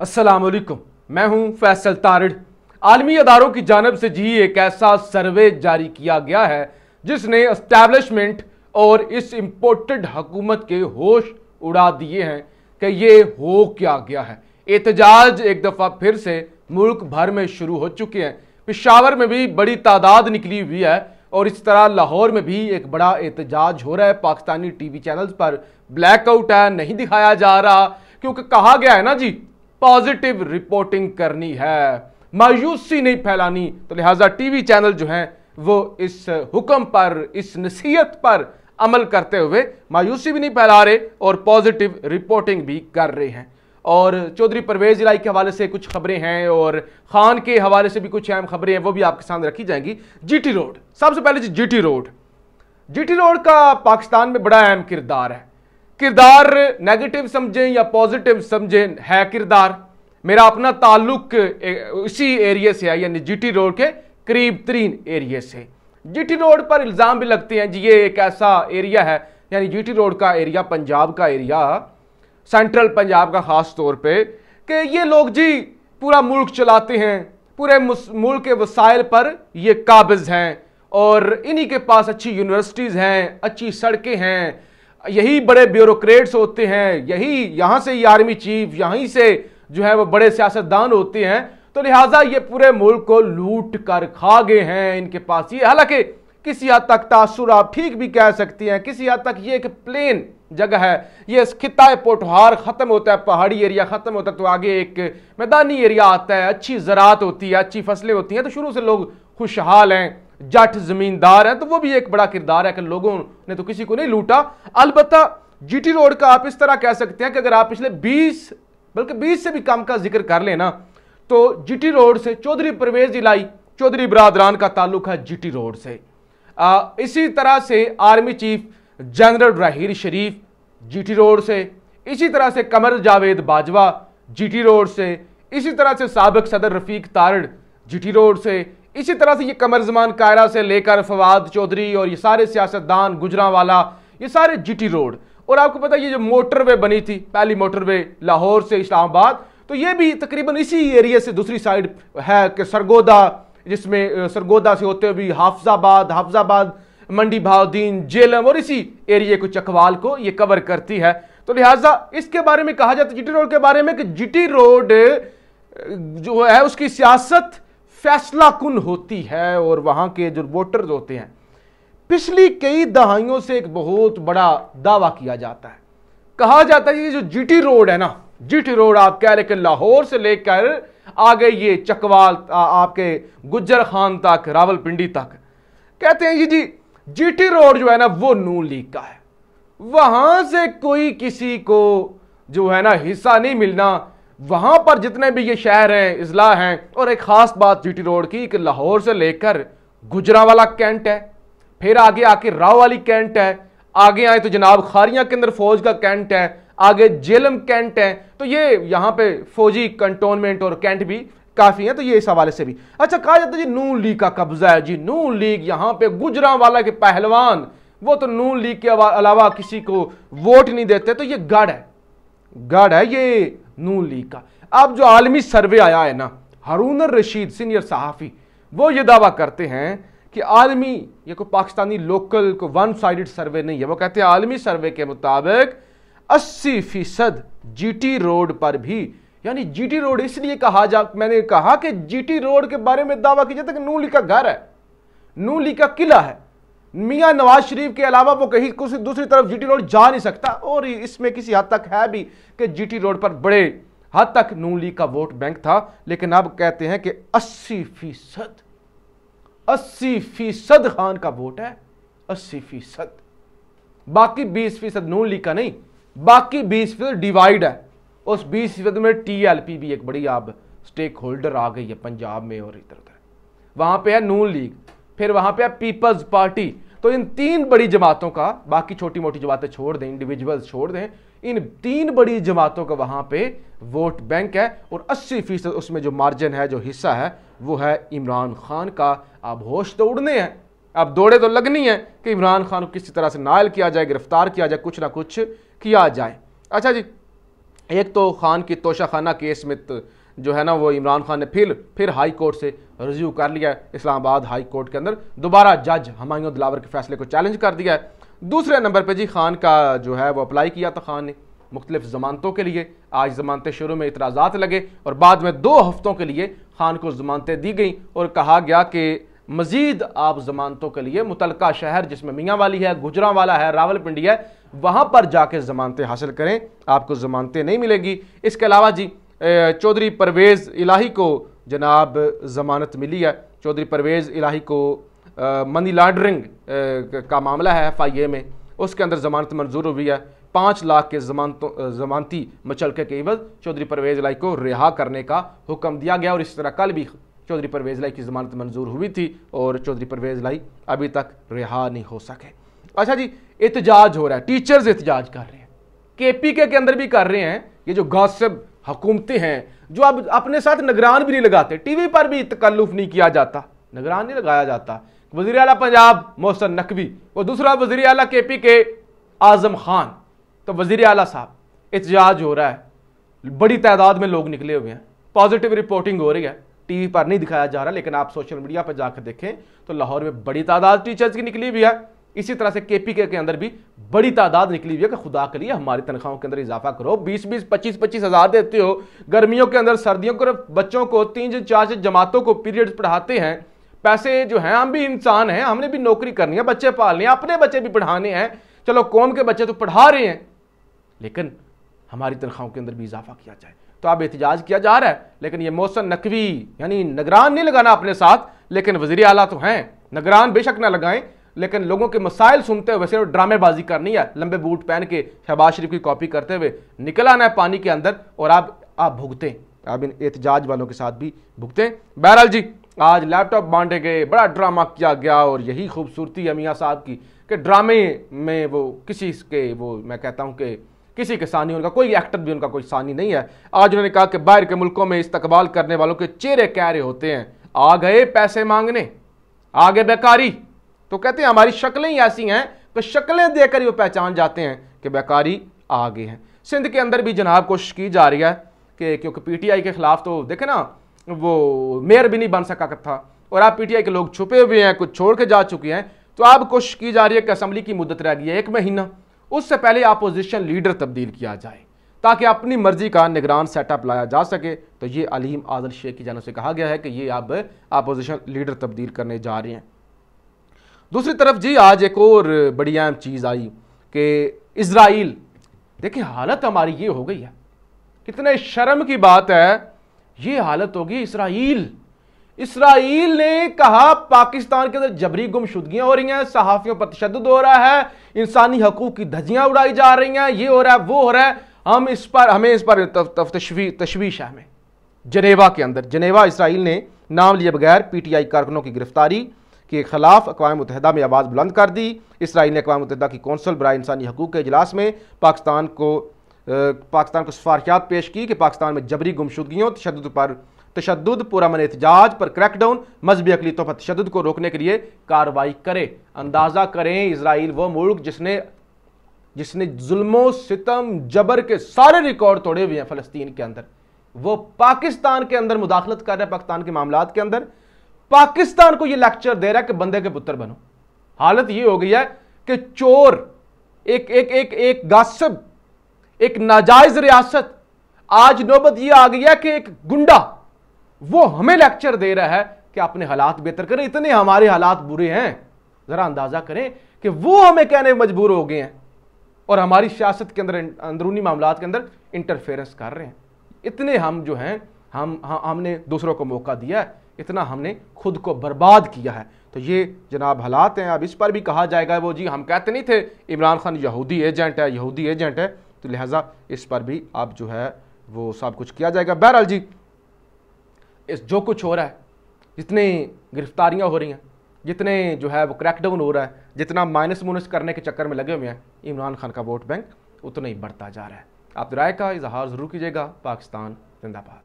अस्सलामुअलैकुम, मैं हूं फैसल तारड़। आलमी अदारों की जानब से जी एक ऐसा सर्वे जारी किया गया है जिसने इस्टेब्लिशमेंट और इस इम्पोर्टेड हकूमत के होश उड़ा दिए हैं कि ये हो क्या गया है। एहतजाज एक दफ़ा फिर से मुल्क भर में शुरू हो चुके हैं। पेशावर में भी बड़ी तादाद निकली हुई है और इस तरह लाहौर में भी एक बड़ा एहतजाज हो रहा है। पाकिस्तानी टीवी चैनल्स पर ब्लैकआउट है, नहीं दिखाया जा रहा, क्योंकि कहा गया है ना जी पॉजिटिव रिपोर्टिंग करनी है, मायूसी नहीं फैलानी। तो लिहाजा टीवी चैनल जो हैं वो इस हुक्म पर, इस नसीहत पर अमल करते हुए मायूसी भी नहीं फैला रहे और पॉजिटिव रिपोर्टिंग भी कर रहे हैं। और चौधरी परवेज़ इलाही के हवाले से कुछ खबरें हैं और खान के हवाले से भी कुछ अहम खबरें हैं, वो भी आपके सामने रखी जाएंगी। जीटी रोड, सबसे पहले जी जीटी रोड का पाकिस्तान में बड़ा अहम किरदार है। किरदार नेगेटिव समझें या पॉजिटिव समझें, है किरदार। मेरा अपना ताल्लुक इसी एरिया से है, यानी जीटी रोड के करीब तरीन एरिया से। जीटी रोड पर इल्ज़ाम भी लगते हैं जी ये एक ऐसा एरिया है, यानी जीटी रोड का एरिया, पंजाब का एरिया, सेंट्रल पंजाब का ख़ास तौर पे, कि ये लोग जी पूरा मुल्क चलाते हैं, पूरे मुल्क के वसाइल पर ये काबिज़ हैं और इन्हीं के पास अच्छी यूनिवर्सिटीज़ हैं, अच्छी सड़कें हैं, यही बड़े ब्यूरोक्रेट्स होते हैं, यही यहाँ से ही आर्मी चीफ, यहीं से जो है वो बड़े सियासतदान होते हैं। तो लिहाजा ये पूरे मुल्क को लूट कर खा गए हैं इनके पास। ये हालांकि किसी हद तक तासुर आप ठीक भी कह सकती हैं, किसी हद तक ये एक प्लेन जगह है, ये खिताए पोटहार ख़त्म होता है, पहाड़ी एरिया ख़त्म होता है तो आगे एक मैदानी एरिया आता है, अच्छी ज़रात होती है, अच्छी फसलें होती हैं, तो शुरू से लोग खुशहाल हैं, जट ज़मींदार हैं। तो वो भी एक बड़ा किरदार है कि लोगों ने तो किसी को नहीं लूटा। अलबत्ता जीटी रोड का आप इस तरह कह सकते हैं कि अगर आप पिछले 20 बल्कि 20 से भी कम का जिक्र कर लेना तो जीटी रोड से चौधरी परवेज़ इलाही, चौधरी बरादरान का ताल्लुक है जीटी रोड से। इसी तरह से army chief general Raheel Sharif GT road से, इसी तरह से कमर जावेद बाजवा जीटी रोड से, इसी तरह से साबिक सदर रफ़ीक तारड़ जीटी रोड से, इसी तरह से ये कमर जमान कायरा से लेकर फवाद चौधरी और ये सारे सियासतदान, गुजरांवाला, ये सारे जीटी रोड। और आपको पता है ये जो मोटरवे बनी थी, पहली मोटरवे लाहौर से इस्लामाबाद, तो ये भी तकरीबन इसी एरिया से दूसरी साइड है कि सरगोदा, जिसमें सरगोदा से होते हुए भी हाफिजाबाद, मंडी भाउद्दीन, झेलम और इसी एरिया को, चकवाल को ये कवर करती है। तो लिहाजा इसके बारे में कहा जाता है जीटी रोड के बारे में कि जीटी रोड जो है उसकी सियासत फैसला कुन होती है और वहाँ के जो वोटर्स होते हैं, पिछली कई दहाइयों से एक बहुत बड़ा दावा किया जाता है, कहा जाता है ये जो जीटी रोड है ना, जीटी रोड आप कह रहे कि लाहौर से लेकर आगे ये चकवाल आपके गुज्जर खान तक, रावलपिंडी तक, कहते हैं ये जी जीटी रोड जो है ना वो नून लीग का है, वहाँ से कोई किसी को जो है ना हिस्सा नहीं मिलना। वहाँ पर जितने भी ये शहर हैं, इजला हैं, और एक ख़ास बात जीटी रोड की कि लाहौर से लेकर गुजरांवाला कैंट है, फिर आगे आके राव वाली कैंट है, आगे आए तो जनाब खारियां के अंदर फौज का कैंट है, आगे झेलम कैंट है, तो ये यहाँ पे फौजी कंटोनमेंट और कैंट भी काफ़ी है। तो ये इस हवाले से भी अच्छा कहा जाता है जी नून लीग का कब्जा है जी, नून लीग यहाँ पे गुजरांवाला के पहलवान, वो तो नून लीग के अलावा किसी को वोट नहीं देते। तो ये गढ़ है ये नून लीग का। अब जो आलमी सर्वे आया है ना, हारून-उर-रशीद सीनियर सहाफ़ी वो ये दावा करते हैं कि आलमी, ये कोई पाकिस्तानी लोकल को वन साइडेड सर्वे नहीं है, वो कहते हैं आलमी सर्वे के मुताबिक 80% जीटी रोड पर भी, यानी जीटी रोड इसलिए कहा जा, मैंने कहा कि जीटी रोड के बारे में दावा किया जाता है कि नून लीग का घर है, नून लीग का किला है, मियाँ नवाज शरीफ के अलावा वो कहीं किसी दूसरी तरफ जीटी रोड जा नहीं सकता। और इसमें किसी हद तक है भी कि जीटी रोड पर बड़े हद तक नून लीग का वोट बैंक था, लेकिन अब कहते हैं कि 80% खान का वोट है, 80%, बाकी 20% नून लीग का नहीं, बाकी 20% डिवाइड है। उस 20% में टीएलपी भी एक बड़ी अब स्टेक होल्डर आ गई है पंजाब में और इधर उधर, वहाँ पे है नून लीग, फिर वहाँ पे है पीपल्स पार्टी। तो इन तीन बड़ी जमातों का, बाकी छोटी मोटी जमातें छोड़ दें, इंडिविजुअल्स छोड़ दें, इन तीन बड़ी जमातों का वहाँ पे वोट बैंक है और 80% उसमें जो मार्जिन है, जो हिस्सा है, वो है इमरान खान का। अब होश तो उड़ने हैं, अब दौड़े तो लगनी है कि इमरान खान को किसी तरह से नायल किया जाए, गिरफ्तार किया जाए, कुछ ना कुछ किया जाए। अच्छा जी, एक तो खान की तोशाखाना केस में जो है ना वो इमरान खान ने फिर हाई कोर्ट से रिज्यू कर लिया, इस्लामाबाद हाई कोर्ट के अंदर दोबारा जज हमायूं दिलावर के फैसले को चैलेंज कर दिया है। दूसरे नंबर पे जी खान का जो है वो अप्लाई किया था खान ने मुख्तलिफ जमानतों के लिए, आज जमानतें शुरू में इतराज़ात लगे और बाद में 2 हफ्तों के लिए खान को जमानतें दी गई और कहा गया कि मजीद आप जमानतों के लिए मुतलका शहर जिसमें मियाँ वाली है, गुजरांवाला है, रावलपिंडी है, वहाँ पर जाके जमानतें हासिल करें, आपको जमानतें नहीं मिलेगी। इसके अलावा जी चौधरी परवेज़ इलाही को जनाब जमानत मिली है। चौधरी परवेज़ इलाही को मनी लॉन्ड्रिंग का मामला है FIA में, उसके अंदर जमानत मंजूर हुई है। 5 लाख के जमानती मचलके के एवज चौधरी परवेज़ इलाही को रिहा करने का हुक्म दिया गया और इस तरह कल भी चौधरी परवेज़ इलाही की जमानत मंजूर हुई थी और चौधरी परवेज़ इलाही अभी तक रिहा नहीं हो सके। अच्छा जी, एहतजाज हो रहा है, टीचर्स एहतजाज कर रहे हैं, KPK के अंदर भी कर रहे हैं। ये जो गॉसिप हुकूमतें हैं जो अब अपने साथ निगरान भी नहीं लगाते, TV पर भी तकल्लुफ नहीं किया जाता, निगरान नहीं लगाया जाता। वज़ीर आला पंजाब मोहसिन नकवी और दूसरा वज़ीर आला KPK आज़म खान, तो वज़ीर आला साहब एहतजाज हो रहा है, बड़ी तादाद में लोग निकले हुए हैं, पॉजिटिव रिपोर्टिंग हो रही है, TV पर नहीं दिखाया जा रहा, लेकिन आप सोशल मीडिया पर जाकर देखें तो लाहौर में बड़ी तादाद टीचर्स की निकली हुई है। इसी तरह से KPK के अंदर भी बड़ी तादाद निकली हुई है कि खुदा के लिए हमारी तनख्वाहों के अंदर इजाफा करो, 20-20, 25-25 हज़ार देते हो गर्मियों के अंदर, सर्दियों के बच्चों को 3 से 4 जमातों को पीरियड्स पढ़ाते हैं, पैसे जो हैं, हम भी इंसान हैं, हमने भी नौकरी करनी है, बच्चे पालने हैं, अपने बच्चे भी पढ़ाने हैं, चलो कौम के बच्चे तो पढ़ा रहे हैं, लेकिन हमारी तनख्वाहों के अंदर भी इजाफा किया जाए। तो अब एहतजाज किया जा रहा है, लेकिन ये मोहसिन नकवी यानी निगरान नहीं लगाना अपने साथ, लेकिन वज़ीर आला तो हैं, निगरान बेशक ना लगाएं लेकिन लोगों के मसाइल सुनते हुए सिर्फ ड्रामेबाजी करनी है, लंबे बूट पहन के शहबाज शरीफ की कॉपी करते हुए निकल आना है पानी के अंदर और आप भुगतें, आप इन एहतजाज वालों के साथ भी भुगतें। बहरहाल जी, आज लैपटॉप बांटे गए, बड़ा ड्रामा किया गया और यही खूबसूरती है मियाँ साहब की कि ड्रामे में वो किसी के वो मैं कहता हूँ कि किसी के सानी उनका कोई एक्टर भी उनका कोई सानी नहीं है। आज उन्होंने कहा कि बाहर के मुल्कों में इस्तकबाल करने वालों के चेहरे कैरे होते हैं, आ गए पैसे मांगने, आ गए बेकारी, तो कहते हैं हमारी शक्लें ही ऐसी हैं कि शक्लें देकर ही वो पहचान जाते हैं कि बेकारी आ गए हैं। सिंध के अंदर भी जनाब कोशिश की जा रही है कि क्योंकि PTI के खिलाफ तो देखे ना वो मेयर भी नहीं बन सका था और आप PTI के लोग छुपे हुए हैं, कुछ छोड़ के जा चुके हैं, तो आप कोशिश की जा रही है कि असम्बली की मुद्दत रह गई है 1 महीना, उससे पहले अपोजिशन लीडर तब्दील किया जाए ताकि अपनी मर्जी का निगरान सेटअप लाया जा सके। तो ये अलीम आदल शेख की जानब से कहा गया है कि ये अब अपोजिशन लीडर तब्दील करने जा रहे हैं। दूसरी तरफ जी आज एक और बड़ी अहम चीज़ आई कि इज़राइल, देखिए हालत हमारी ये हो गई है, कितने शर्म की बात है, ये हालत होगी इज़राइल ने कहा पाकिस्तान के अंदर जबरी गुमशुदगियाँ हो रही हैं, सहाफ़ियों पर तशद्दुद हो रहा है, इंसानी हकूक़ की धज्जियाँ उड़ाई जा रही हैं, ये हो रहा है, वो हो रहा है, हमें इस पर तशवीश है हमें। जनेवा के अंदर इज़राइल ने नाम लिए बगैर PTI कारकुनों की गिरफ्तारी के खिलाफ अक़वाम मुत्तहिदा में आवाज़ बुलंद कर दी। इसराइल ने अक़वाम मुत्तहिदा की कौंसल बराए इंसानी हकूक़ के इजलास में पाकिस्तान को सिफारिशात पेश की कि पाकिस्तान में जबरी गुमशुदगियों, तशद्दुद, पुरअमन एहतजाज पर क्रैकडाउन, मजहबी अक़लियतों पर तशद्दुद को रोकने के लिए कार्रवाई करे। अंदाज़ा करें, इसराइल वो मुल्क जिसने जुल्मों, सितम, जबर के सारे रिकॉर्ड तोड़े हुए हैं फ़लस्तीन के अंदर, वो पाकिस्तान के अंदर मुदाखलत कर रहे हैं, पाकिस्तान के मामलात के अंदर पाकिस्तान को यह लेक्चर दे रहा है कि बंदे के पुत्र बनो। हालत यह हो गई है कि चोर, एक एक एक एक गासिब, एक नाजायज रियासत, आज नौबत यह आ गई है कि एक गुंडा वो हमें लेक्चर दे रहा है कि अपने हालात बेहतर करें, इतने हमारे हालात बुरे हैं। जरा अंदाजा करें कि वो हमें कहने मजबूर हो गए हैं और हमारी सियासत के अंदर, अंदरूनी मामलात के अंदर इंटरफेरेंस कर रहे हैं। इतने हम जो हैं, हमने दूसरों को मौका दिया है, इतना हमने खुद को बर्बाद किया है। तो ये जनाब हालात हैं। अब इस पर भी कहा जाएगा वो जी हम कहते नहीं थे इमरान खान यहूदी एजेंट है, तो लिहाजा इस पर भी आप जो है वो सब कुछ किया जाएगा। बहरहाल जी, इस जो कुछ हो रहा है, जितने गिरफ्तारियां हो रही हैं, जितने जो है वो क्रैकडाउन हो रहा है, जितना माइनस करने के चक्कर में लगे हुए हैं, इमरान खान का वोट बैंक उतना ही बढ़ता जा रहा है। आप राय का इजहार ज़रूर कीजिएगा। पाकिस्तान जिंदाबाद।